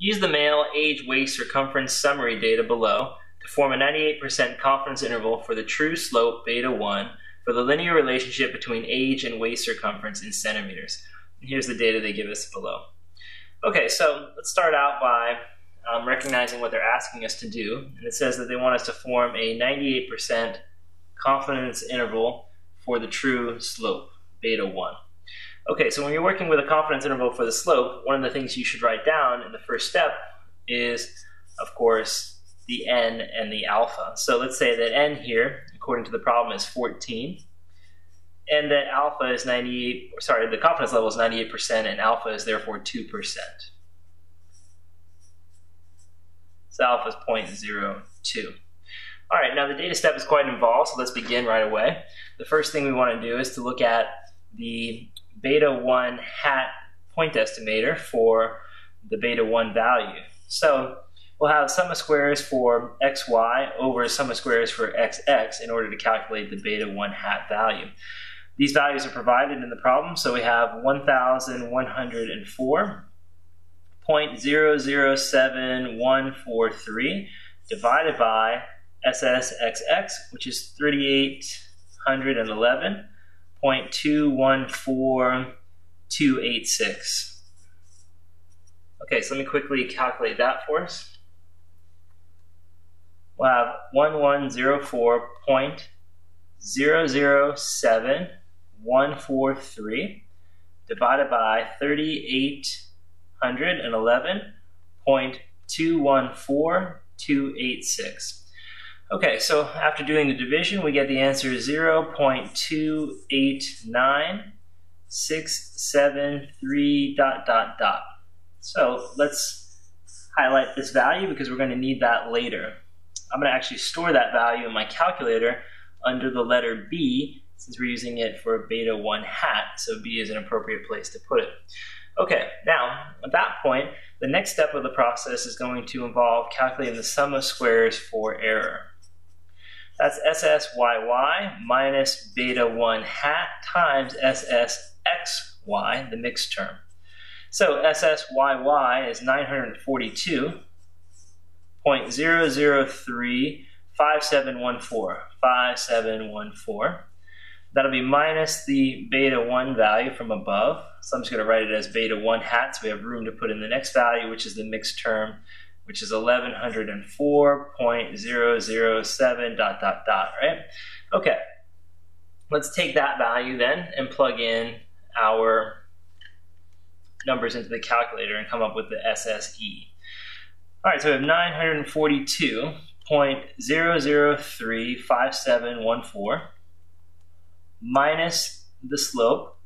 Use the male age waist circumference summary data below to form a 98% confidence interval for the true slope beta 1 for the linear relationship between age and waist circumference in centimeters. And here's the data they give us below. Okay, so let's start out by recognizing what they're asking us to do. And it says that they want us to form a 98% confidence interval for the true slope, beta 1. Okay, so when you're working with a confidence interval for the slope, one of the things you should write down in the first step is, of course, the n and the alpha. So let's say that n here, according to the problem, is 14, and that alpha is 98, sorry, the confidence level is 98%, and alpha is therefore 2%. So alpha is 0.02. All right, now the data step is quite involved, so let's begin right away. The first thing we want to do is to look at the beta 1 hat point estimator for the beta 1 value. So we'll have sum of squares for xy over sum of squares for xx in order to calculate the beta 1 hat value. These values are provided in the problem, so we have 1,104.007143 divided by SSXX, which is 3,811.214286. Okay, so let me quickly calculate that for us. We'll have 1,104.007143 divided by 3,811.214286. Okay, so after doing the division, we get the answer 0.289673 ... So let's highlight this value because we're going to need that later. I'm going to actually store that value in my calculator under the letter B, since we're using it for beta 1 hat, so B is an appropriate place to put it. Okay, now at that point, the next step of the process is going to involve calculating the sum of squares for error. That's SSYY minus beta 1 hat times SSXY, the mixed term. So SSYY is 942.0035714. That'll be minus the beta 1 value from above. So I'm just going to write it as beta 1 hat, so we have room to put in the next value, which is the mixed term, which is 1,104.007 ... right? Okay, let's take that value then and plug in our numbers into the calculator and come up with the SSE. All right, so we have 942.0035714 minus the slope,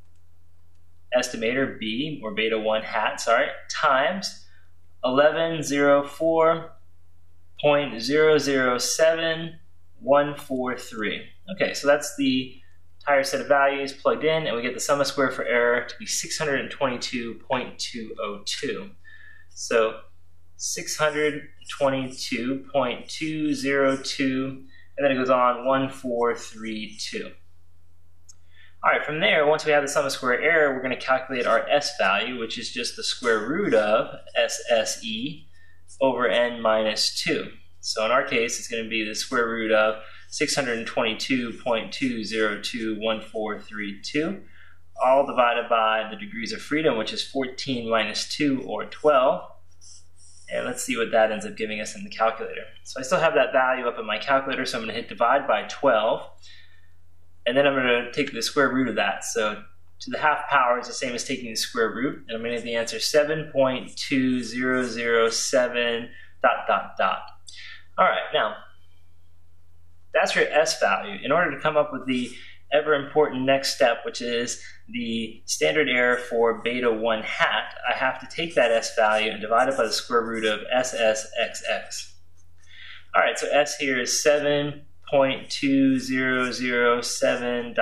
estimator B, or beta 1 hat, sorry, times 1,104.007143. Okay, so that's the entire set of values plugged in, and we get the sum of square for error to be 622.202. So 622.202, and then it goes on 1,432. All right, from there, once we have the sum of square error, we're going to calculate our S value, which is just the square root of SSE over n minus 2. So in our case, it's going to be the square root of 622.2021432, all divided by the degrees of freedom, which is 14 minus 2, or 12. And let's see what that ends up giving us in the calculator. So I still have that value up in my calculator, so I'm going to hit divide by 12. And then I'm going to take the square root of that. So to the half power is the same as taking the square root. And I'm going to get the answer 7.2007 ... All right, now, that's your S value. In order to come up with the ever important next step, which is the standard error for beta 1 hat, I have to take that S value and divide it by the square root of SSXX. All right, so S here is 7.2007 ...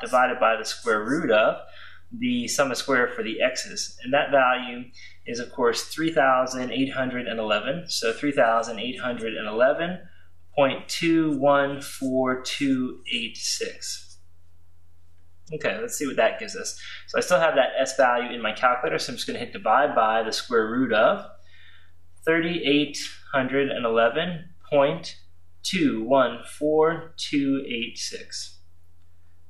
divided by the square root of the sum of square for the x's, and that value is of course 3,811, so 3,811.214286. Okay, let's see what that gives us. So I still have that S value in my calculator, so I'm just going to hit divide by the square root of 3,811.214286.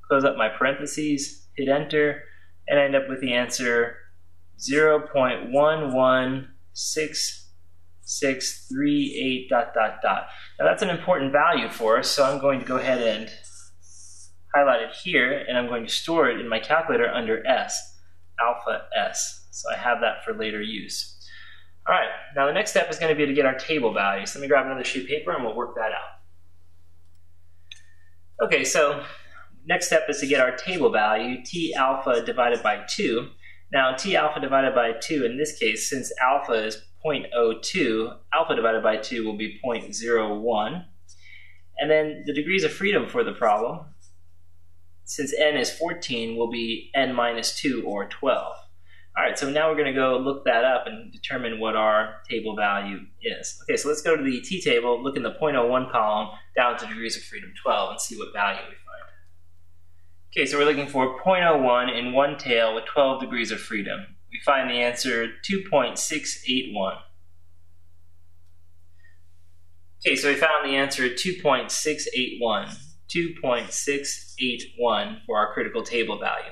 Close up my parentheses, hit enter, and end up with the answer 0.1166638 ... Now that's an important value for us, so I'm going to go ahead and highlight it here, and I'm going to store it in my calculator under S, alpha S, so I have that for later use. All right, now the next step is going to be to get our table values. Let me grab another sheet of paper and we'll work that out. Okay, so next step is to get our table value, t alpha divided by 2. Now t alpha divided by 2 in this case, since alpha is 0.02, alpha divided by 2 will be 0.01. And then the degrees of freedom for the problem, since n is 14, will be n minus 2 or 12. All right, so now we're going to go look that up and determine what our table value is. Okay, so let's go to the t table, look in the 0.01 column, down to degrees of freedom 12, and see what value we find. Okay, so we're looking for 0.01 in one tail with 12 degrees of freedom. We find the answer 2.681. Okay, so we found the answer 2.681. 2.681 for our critical table value.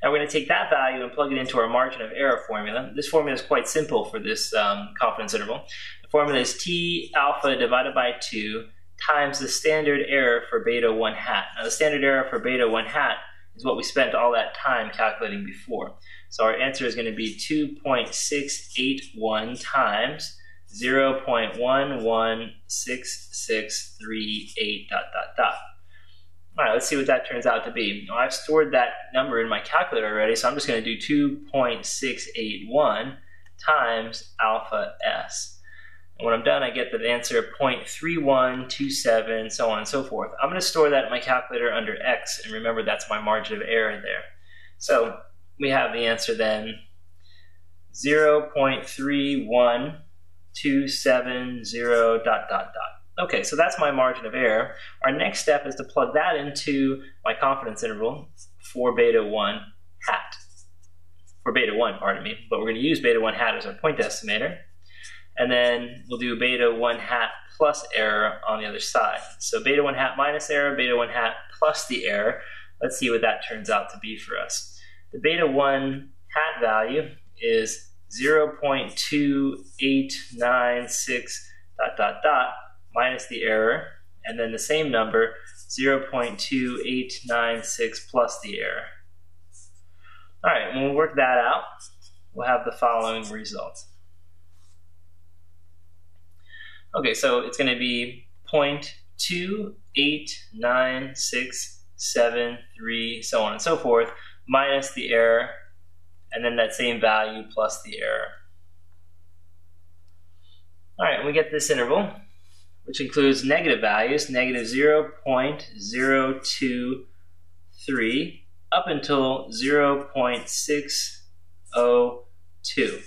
Now we're going to take that value and plug it into our margin of error formula. This formula is quite simple for this confidence interval. The formula is t alpha divided by 2 times the standard error for beta 1 hat. Now the standard error for beta 1 hat is what we spent all that time calculating before. So our answer is going to be 2.681 times 0.116638 ... All right, let's see what that turns out to be. Now, I've stored that number in my calculator already, so I'm just going to do 2.681 times alpha S. And when I'm done, I get the answer 0.3127, so on and so forth. I'm going to store that in my calculator under X, and remember that's my margin of error there. So we have the answer then 0.31270 ... Okay, so that's my margin of error. Our next step is to plug that into my confidence interval for beta 1 hat. For beta 1, pardon me, but we're going to use beta 1 hat as our point estimator. And then we'll do beta 1 hat plus error on the other side. So beta 1 hat minus error, beta 1 hat plus the error. Let's see what that turns out to be for us. The beta 1 hat value is 0.2896 ... minus the error, and then the same number, 0.2896 plus the error. All right, when we work that out, we'll have the following result. Okay, so it's going to be 0.289673, so on and so forth, minus the error, and then that same value plus the error. All right, we get this interval, which includes negative values, negative 0.023 up until 0.602.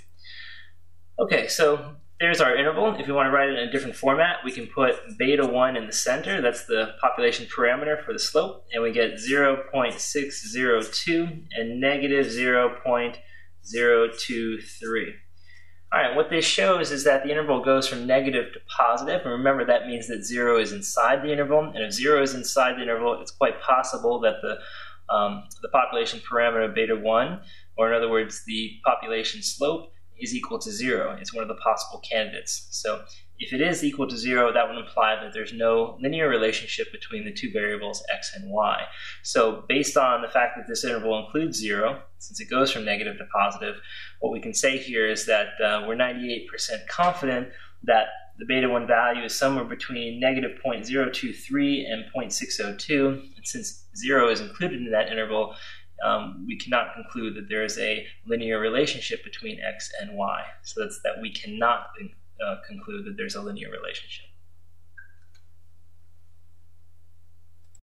Okay, so there's our interval. If we want to write it in a different format, we can put beta 1 in the center. That's the population parameter for the slope, and we get 0.602 and negative 0.023. All right, what this shows is that the interval goes from negative to positive, and remember that means that 0 is inside the interval, and if 0 is inside the interval, it's quite possible that the population parameter beta 1, or in other words, the population slope, is equal to 0. It's one of the possible candidates. So if it is equal to 0, that would imply that there's no linear relationship between the two variables x and y. So based on the fact that this interval includes 0, since it goes from negative to positive, what we can say here is that we're 98% confident that the beta 1 value is somewhere between negative 0.023 and 0.602, and since 0 is included in that interval, we cannot conclude that there is a linear relationship between x and y. So that we cannot conclude that there's a linear relationship.